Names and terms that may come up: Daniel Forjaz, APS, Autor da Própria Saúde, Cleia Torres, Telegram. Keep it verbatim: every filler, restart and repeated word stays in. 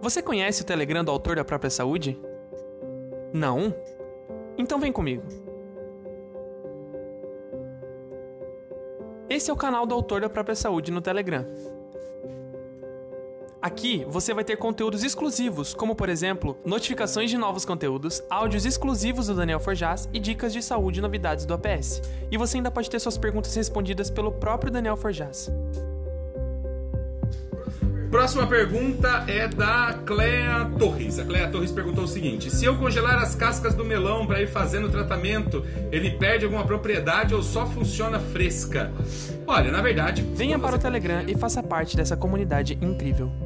Você conhece o Telegram do Autor da Própria Saúde? Não? Então vem comigo. Esse é o canal do Autor da Própria Saúde no Telegram. Aqui você vai ter conteúdos exclusivos, como por exemplo, notificações de novos conteúdos, áudios exclusivos do Daniel Forjaz e dicas de saúde e novidades do A P S. E você ainda pode ter suas perguntas respondidas pelo próprio Daniel Forjaz. Próxima pergunta é da Cleia Torres. A Cleia Torres perguntou o seguinte: se eu congelar as cascas do melão para ir fazendo o tratamento, ele perde alguma propriedade ou só funciona fresca? Olha, na verdade... Venha para o Telegram e faça parte dessa comunidade incrível.